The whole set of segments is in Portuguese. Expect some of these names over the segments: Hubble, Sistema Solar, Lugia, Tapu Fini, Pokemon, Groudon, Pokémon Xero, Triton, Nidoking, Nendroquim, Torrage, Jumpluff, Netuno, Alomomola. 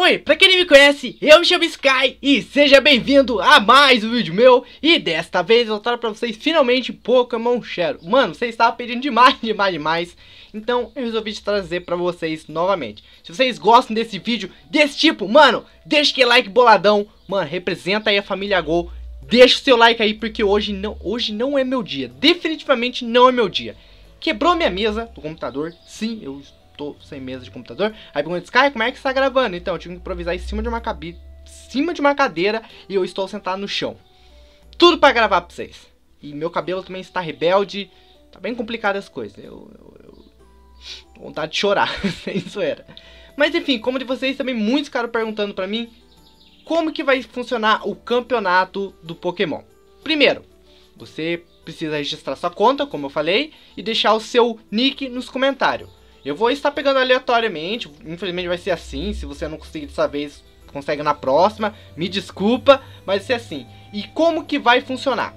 Oi, pra quem não me conhece, eu me chamo Sky e seja bem-vindo a mais um vídeo meu. E desta vez eu vou trazer pra vocês finalmente Pokémon Xero. Mano, vocês estavam pedindo demais. Então eu resolvi trazer pra vocês novamente. Se vocês gostam desse vídeo, desse tipo, mano, deixa que like boladão. Mano, representa aí a família Gol. Deixa o seu like aí porque hoje não é meu dia. Definitivamente não é meu dia. Quebrou minha mesa do computador, sim, eu estou... tô sem mesa de computador. Aí pergunta, Sky, como é que você tá gravando? Então, eu tive que improvisar em cima de uma cadeira e eu estou sentado no chão. Tudo pra gravar pra vocês. E meu cabelo também está rebelde. Tá bem complicado as coisas. Tô com vontade de chorar. Isso era. Mas enfim, como de vocês também, muitos caras perguntando pra mim como que vai funcionar o campeonato do Pokémon. Primeiro, você precisa registrar sua conta, como eu falei, e deixar o seu nick nos comentários. Eu vou estar pegando aleatoriamente, infelizmente vai ser assim, se você não conseguir dessa vez, consegue na próxima, me desculpa, mas vai ser assim. E como que vai funcionar?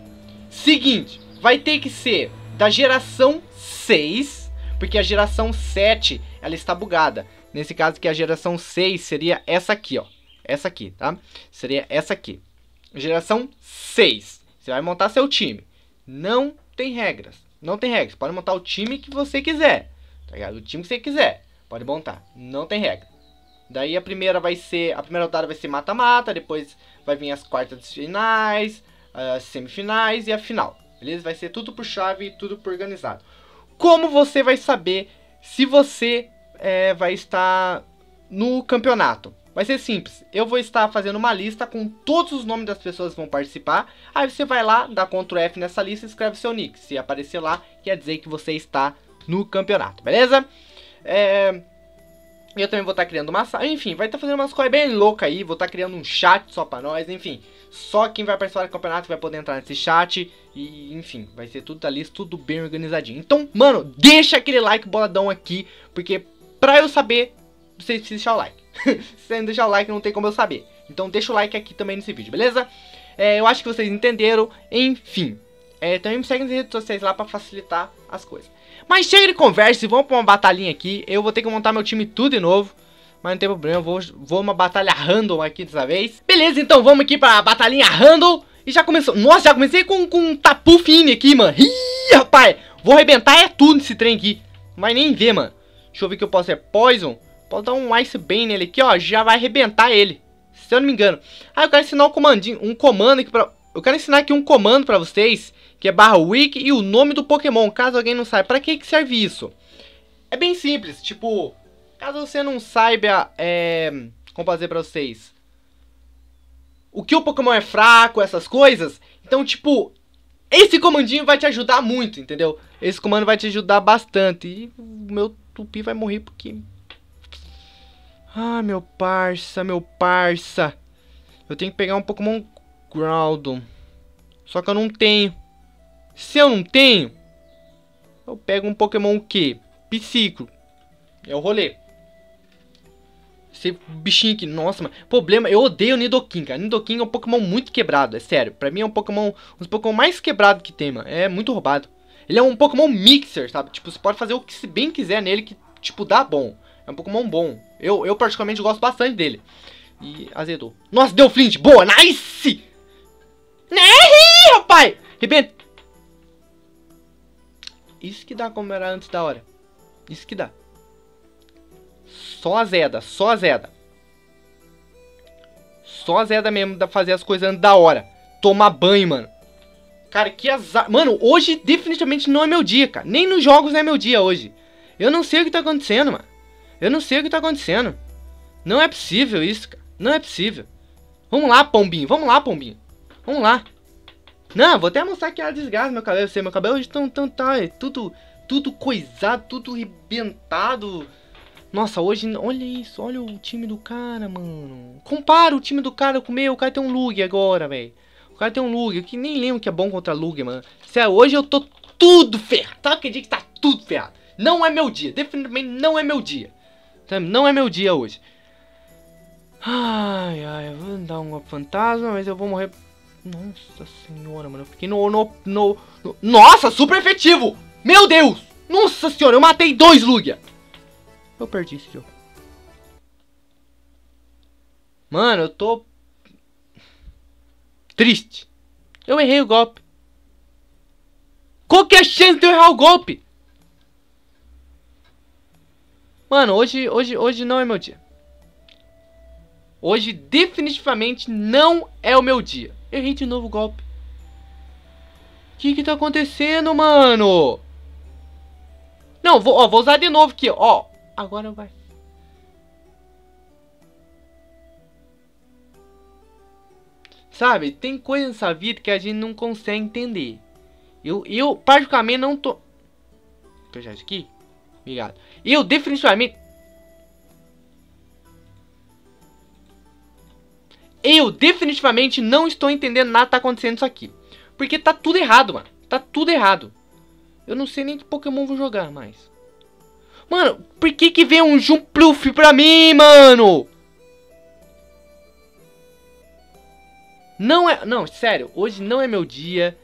Seguinte, vai ter que ser da geração 6, porque a geração 7, ela está bugada. Nesse caso que a geração 6 seria essa aqui, ó, essa aqui, tá? Seria essa aqui, geração 6, você vai montar seu time, não tem regras, pode montar o time que você quiser. O time que você quiser, pode montar, não tem regra. Daí a primeira rodada vai ser mata-mata, depois vai vir as quartas de finais, as semifinais e a final. Beleza? Vai ser tudo por chave, tudo por organizado. Como você vai saber se você vai estar no campeonato? Vai ser simples, eu vou estar fazendo uma lista com todos os nomes das pessoas que vão participar. Aí você vai lá, dá Ctrl+F nessa lista e escreve seu nick. Se aparecer lá, quer dizer que você está no campeonato, beleza? Eu também vou estar criando uma sala, enfim, vai estar fazendo umas coisas bem loucas aí, vou estar criando um chat só pra nós, enfim, só quem vai participar do campeonato vai poder entrar nesse chat, e enfim, vai ser tudo da lista, tudo bem organizadinho. Então, mano, deixa aquele like boladão aqui, porque pra eu saber, vocês precisam deixar o like. Se você não deixar o like, não tem como eu saber. Então deixa o like aqui também nesse vídeo, beleza? Eu acho que vocês entenderam, enfim. Também me segue nas redes sociais lá pra facilitar as coisas. Mas chega de conversa e vamos pra uma batalhinha aqui. Eu vou ter que montar meu time tudo de novo, mas não tem problema, eu vou uma batalha random aqui dessa vez. Beleza, então vamos aqui pra batalhinha random. E já começou, nossa, já comecei com um Tapu Fini aqui, mano. Ih, rapaz, vou arrebentar é tudo nesse trem aqui. Não vai nem ver, mano. Deixa eu ver que eu posso ser Poison. Posso dar um Ice Bane nele aqui, ó, já vai arrebentar ele, se eu não me engano. Ah, eu quero ensinar um comandinho, um comando pra vocês, que é /wiki e o nome do Pokémon, caso alguém não saiba. Pra que serve isso? É bem simples, tipo, caso você não saiba, como fazer pra vocês, o que o Pokémon é fraco, essas coisas, então, tipo, esse comandinho vai te ajudar muito, entendeu? Esse comando vai te ajudar bastante, e o meu tupi vai morrer porque... Ah, meu parça, eu tenho que pegar um Pokémon Groudon, só que eu não tenho. Se eu não tenho, eu pego um Pokémon que? Psíquico. É o rolê. Esse bichinho aqui, nossa, mano. Problema, eu odeio o Nidoking, cara. Nidoking é um Pokémon muito quebrado, é sério. Pra mim é um Pokémon, um dos Pokémon mais quebrados que tem, mano. É muito roubado. Ele é um Pokémon mixer, sabe? Tipo, você pode fazer o que se bem quiser nele que, tipo, dá bom. É um Pokémon bom. Eu particularmente gosto bastante dele. E azedou. Nossa, deu flint. Boa, nice! Né, rapaz! Rebenta. Isso que dá como era antes da hora. Isso que dá. Só azeda mesmo dá fazer as coisas antes da hora. Tomar banho, mano. Cara, que azar. Mano, hoje definitivamente não é meu dia, cara. Nem nos jogos não é meu dia hoje. Eu não sei o que tá acontecendo, mano. Não é possível isso, cara. Não é possível. Vamos lá, pombinho. Vamos lá. Não, vou até mostrar que a desgraça meu cabelo. Meu cabelo hoje tá tudo coisado, tudo arrebentado. Nossa, hoje... Olha isso, olha o time do cara, mano. Compara o time do cara com o meu. O cara tem um Lugia agora, velho. Eu que nem lembro que é bom contra Lugia, mano. Sério, hoje eu tô tudo ferrado. Sabe aquele dia que tá tudo ferrado? Não é meu dia. Definitivamente não é meu dia. Não é meu dia hoje. Ai, ai, eu vou dar uma fantasma, mas eu vou morrer... Nossa senhora, mano, eu fiquei no... Nossa, super efetivo! Meu Deus! Nossa senhora, eu matei 2 Lugia! Eu perdi esse jogo. Mano, eu tô... triste. Eu errei o golpe. Qual que é a chance de eu errar o golpe? Mano, hoje não é meu dia. Hoje definitivamente não é o meu dia. Eu errei de novo o golpe. Que tá acontecendo, mano? Não, vou usar de novo aqui, ó. Agora vai. Sabe, tem coisa nessa vida que a gente não consegue entender. Eu particularmente não tô... eu já aqui? Obrigado. Eu definitivamente... eu definitivamente não estou entendendo nada que tá acontecendo isso aqui. Porque tá tudo errado, mano. Tá tudo errado. Eu não sei nem que Pokémon vou jogar mais. Mano, por que que vem um Jumpluff pra mim, mano? Não é... não, sério. Hoje não é meu dia.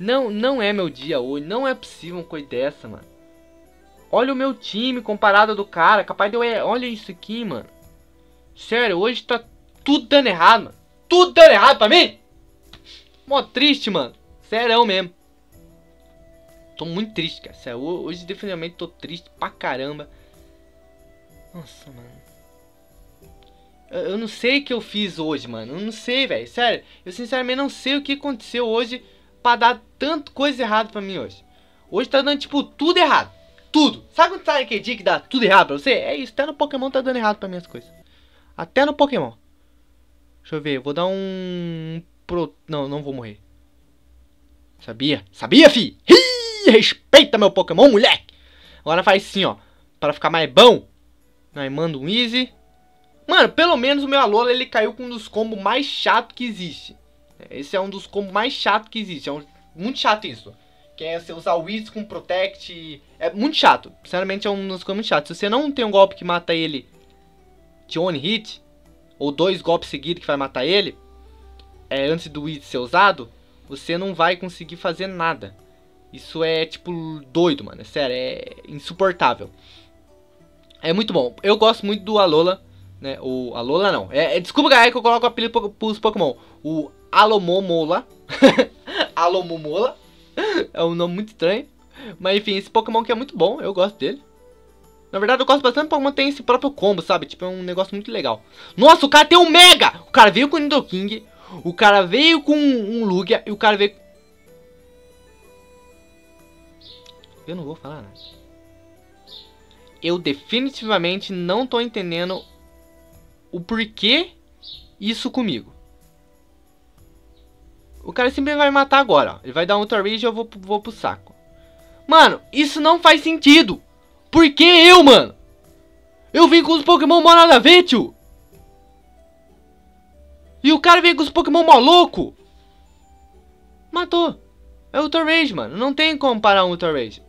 Não é meu dia hoje. Não é possível uma coisa dessa, mano. Olha o meu time comparado ao do cara. Capaz de eu... olha isso aqui, mano. Sério, hoje tá tudo dando errado, mano. Tudo dando errado pra mim. Mó triste, mano. Sério mesmo. Tô muito triste, cara. Sério, hoje definitivamente tô triste pra caramba. Nossa, mano. Eu não sei o que eu fiz hoje, mano. Eu não sei, velho. Sério, eu sinceramente não sei o que aconteceu hoje pra dar tanta coisa errada pra mim hoje. Hoje tá dando, tipo, tudo errado. Tudo. Sabe quando tá aquele dia que dá tudo errado pra você? É isso, até no Pokémon tá dando errado pra mim as coisas. Até no Pokémon. Deixa eu ver, eu vou dar um... não, não vou morrer. Sabia? Sabia, fi? Ih, respeita meu Pokémon, moleque! Agora faz assim, ó. Pra ficar mais bom. Aí manda um easy. Mano, pelo menos o meu Alola, ele caiu com um dos combos mais chato que existe. Esse é um dos combos mais chato que existe. É um, muito chato isso. Que é você usar o Easy com Protect. É muito chato. Sinceramente, é um dos combos muito chato. Se você não tem um golpe que mata ele de one hit, ou dois golpes seguidos que vai matar ele, antes do Easy ser usado, você não vai conseguir fazer nada. Isso é, tipo, doido, mano. É sério, é insuportável. É muito bom. Eu gosto muito do Alola. Né? O Alola não. Desculpa, galera, que eu coloco o apelido pros Pokémon. O Alomomola. Alomomola. É um nome muito estranho. Mas, enfim, esse Pokémon que é muito bom. Eu gosto dele. Na verdade, eu gosto bastante do Pokémon tem esse próprio combo, sabe? Tipo, é um negócio muito legal. Nossa, o cara tem um Mega! O cara veio com o Nidoking. O cara veio com um Lugia. E o cara veio... eu não vou falar nada. Eu definitivamente não tô entendendo o porquê isso comigo. O cara sempre vai matar agora, ó. Ele vai dar um Torrage e eu vou pro saco. Mano, isso não faz sentido. Por que eu, mano? Eu vim com os Pokémon mó nada a ver, tio. E o cara veio com os Pokémon mó louco. Matou. É o Torrage, mano. Não tem como parar um Torrage.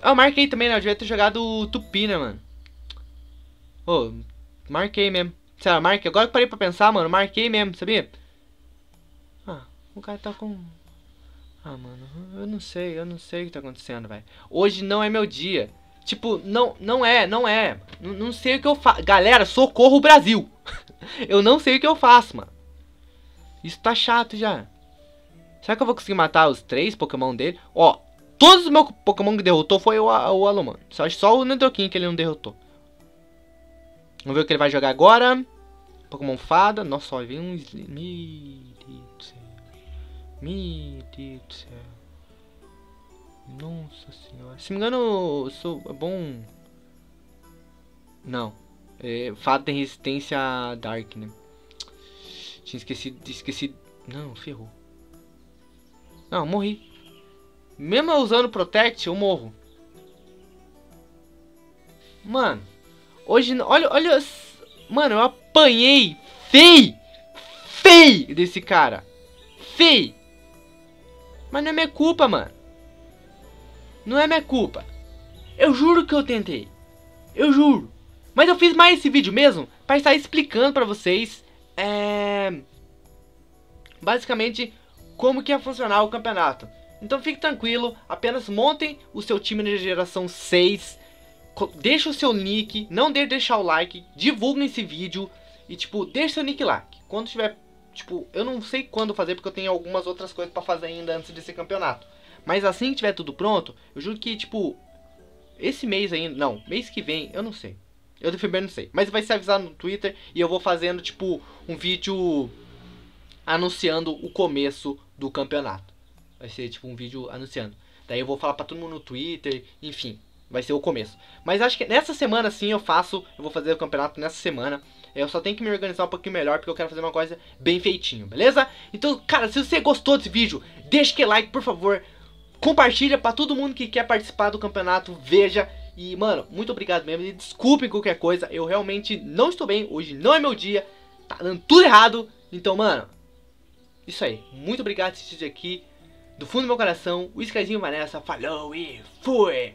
Ah, eu marquei também, né? Eu devia ter jogado o Tupi, né, mano? Ô, marquei mesmo. Sério, marquei. Agora que parei pra pensar, mano, marquei mesmo, sabia? Ah, o cara tá com... ah, mano, eu não sei o que tá acontecendo, velho. Hoje não é meu dia. Tipo, não é. Não sei o que eu faço. Galera, socorro Brasil. Eu não sei o que eu faço, mano. Isso tá chato já. Será que eu vou conseguir matar os três Pokémon dele? Ó, todos os meus Pokémon que derrotou foi o Alomano. Só o Nendroquim que ele não derrotou. Vamos ver o que ele vai jogar agora. Pokémon Fada. Nossa, ó, vem um... Meu Deus do céu. Nossa senhora. Se me engano, eu sou bom... não. Fada tem resistência a Dark, né? Tinha esquecido... não, ferrou. Não, morri. Mesmo eu usando Protect, eu morro. Mano. Hoje... olha... mano, eu apanhei. Feio desse cara. Feio. Mas não é minha culpa, mano. Não é minha culpa. Eu juro que eu tentei. Eu juro. Mas eu fiz mais esse vídeo mesmo pra estar explicando pra vocês basicamente como que ia funcionar o campeonato. Então fique tranquilo. Apenas montem o seu time na geração 6. deixa o seu nick, não deixe deixar o like, divulga esse vídeo e, tipo, deixa seu nick lá. Quando tiver, tipo, eu não sei quando fazer porque eu tenho algumas outras coisas pra fazer ainda antes desse campeonato. Mas assim que tiver tudo pronto, eu juro que, tipo, esse mês ainda, não, mês que vem, eu não sei. Eu de fevereiro não sei, mas vai ser avisado no Twitter e eu vou fazendo, tipo, um vídeo anunciando o começo do campeonato. Vai ser, tipo, um vídeo anunciando. Daí eu vou falar pra todo mundo no Twitter, enfim, vai ser o começo. Mas acho que nessa semana sim eu vou fazer o campeonato nessa semana. Eu só tenho que me organizar um pouquinho melhor porque eu quero fazer uma coisa bem feitinho, beleza? Então, cara, se você gostou desse vídeo, deixa aquele like, por favor. Compartilha pra todo mundo que quer participar do campeonato, veja. E, mano, muito obrigado mesmo, e desculpem qualquer coisa, eu realmente não estou bem, hoje não é meu dia, tá dando tudo errado, então, mano, isso aí, muito obrigado por assistir aqui, do fundo do meu coração, o Skyzinho vai nessa, falou e fui!